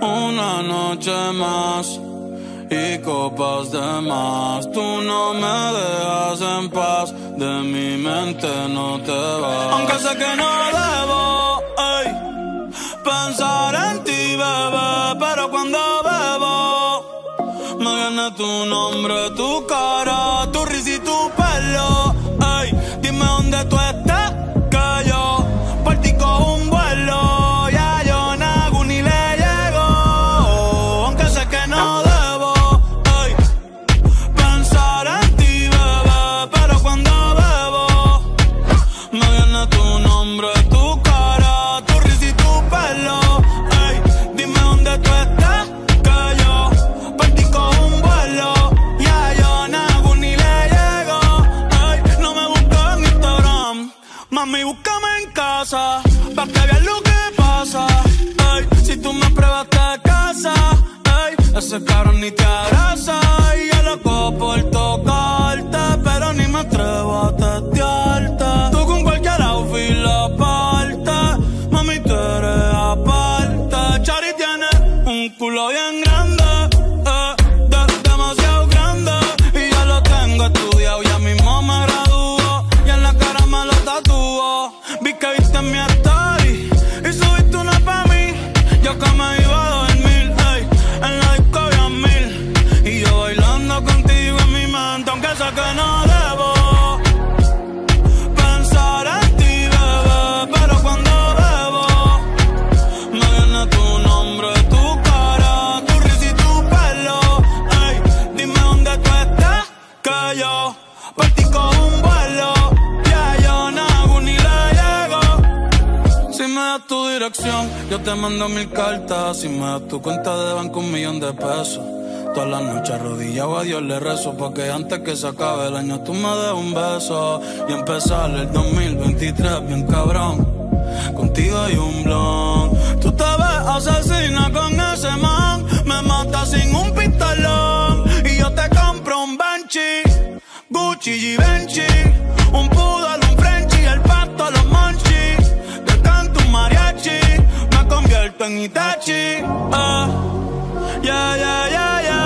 Una noche más y copas de más. Tú no me dejas en paz, de mi mente no te vas. Aunque sé que no debo pensar en ti, bebé, pero cuando bebo me viene tu nombre, tu cara, tu risa y tu pelo. Ey, dime dónde tú estás, que yo partí con un vuelo. Y a Yonaguni le llego, aunque sé que no debo pensar en ti, bebé, pero cuando bebo me viene tu nombre, tu cara, tu risa y tu pelo. Ey, dime dónde tú estás, que yo partí con un vuelo. Y a Yonaguni le llego. Ey, no me buscas en Instagram, mami, búscame en casa, pa' que veas lo que pasa. Ey, si tú me pruebas te casa. Ey, ese cabrón ni te abraza. Y yo loco por tocarte, pero ni me atrevo a testearte. Tú con cualquier outfit la parte, mami, tú eres aparte. Chari tiene un culo bien grande, demasiado grande. Y yo lo tengo estudiado, ya mismo me gradúo. Y en la cara me lo tatúo. Vi que viste en mi story y subiste una pa' mí. Yo que me iba a dormir, ey, en la disco había 1000. Y yo bailando contigo en mi mente, aunque sé que no debo pensar en ti, bebé, pero cuando bebo me viene tu nombre, tu cara, tu risa y tu pelo. Ey, dime dónde tú estás, que yo partí con un vuelo. Si me das tu dirección, yo te mando 1000 cartas. Si me das tu cuenta de banco, 1 millón de pesos. Todas las noches arrodillado a Dios le rezo, porque antes que se acabe el año tú me des un beso. Y empezar el 2023 bien cabrón, contigo hay un blon. Tú te ves asesina con ese man, me matas sin un pistolón. Y yo te compro un Benchi, Gucci, Givenchy, un poodle, un Frenchie, el pasto, los Monchi. Mariachi, me convierto en Itachi. Yeah, yeah, yeah, yeah.